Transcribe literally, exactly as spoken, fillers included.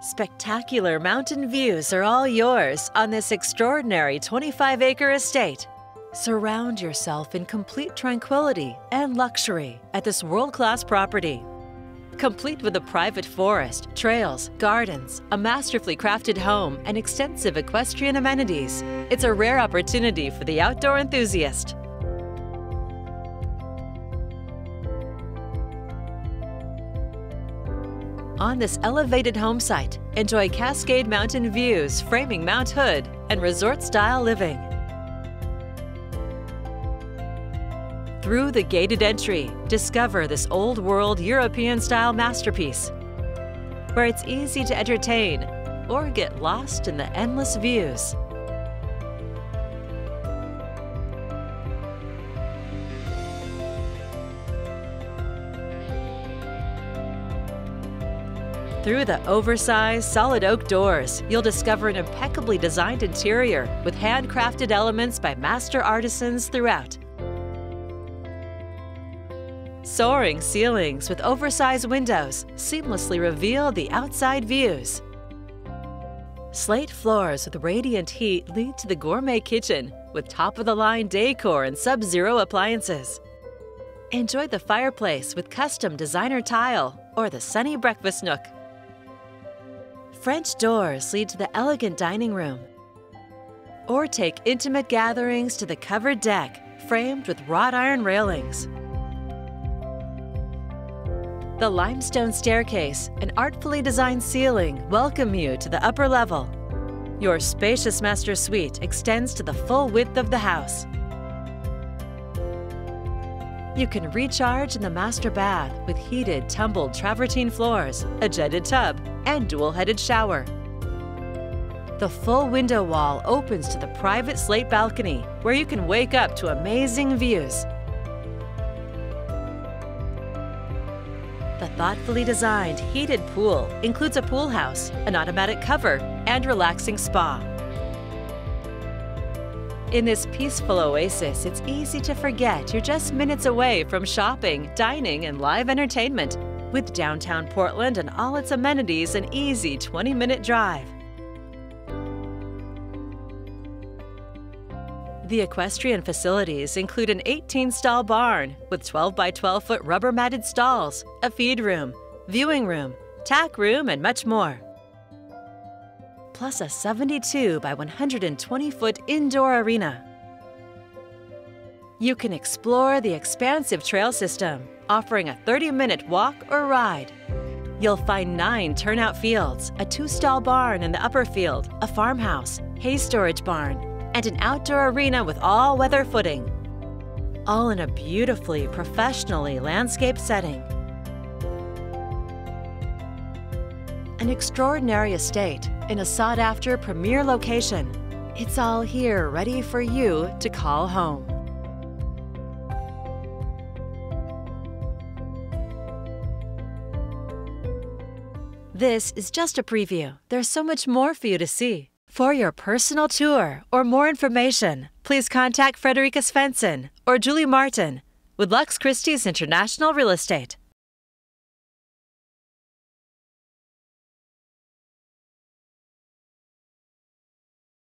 Spectacular mountain views are all yours on this extraordinary twenty-five acre estate. Surround yourself in complete tranquility and luxury at this world-class property. Complete with a private forest, trails, gardens, a masterfully crafted home, and extensive equestrian amenities, it's a rare opportunity for the outdoor enthusiast. On this elevated home site, enjoy Cascade Mountain views framing Mount Hood and resort-style living. Through the gated entry, discover this old-world European-style masterpiece, where it's easy to entertain or get lost in the endless views. Through the oversized, solid oak doors, you'll discover an impeccably designed interior with handcrafted elements by master artisans throughout. Soaring ceilings with oversized windows seamlessly reveal the outside views. Slate floors with radiant heat lead to the gourmet kitchen with top-of-the-line decor and Sub-Zero appliances. Enjoy the fireplace with custom designer tile or the sunny breakfast nook. French doors lead to the elegant dining room. Or take intimate gatherings to the covered deck framed with wrought iron railings. The limestone staircase and artfully designed ceiling welcome you to the upper level. Your spacious master suite extends to the full width of the house. You can recharge in the master bath with heated, tumbled travertine floors, a jetted tub, and dual-headed shower. The full window wall opens to the private slate balcony where you can wake up to amazing views. The thoughtfully designed heated pool includes a pool house, an automatic cover, and relaxing spa. In this peaceful oasis, it's easy to forget you're just minutes away from shopping, dining, and live entertainment, with downtown Portland and all its amenities an easy twenty minute drive. The equestrian facilities include an eighteen stall barn with twelve by twelve foot rubber matted stalls, a feed room, viewing room, tack room, and much more. Plus a seventy-two by one hundred twenty foot indoor arena. You can explore the expansive trail system, offering a thirty minute walk or ride. You'll find nine turnout fields, a two stall barn in the upper field, a farmhouse, hay storage barn, and an outdoor arena with all-weather footing, all in a beautifully, professionally landscaped setting. An extraordinary estate in a sought-after premier location. It's all here ready for you to call home. This is just a preview. There's so much more for you to see. For your personal tour or more information, please contact Friederike Svensson or Juli Martin with Luxe Christie's International Real Estate.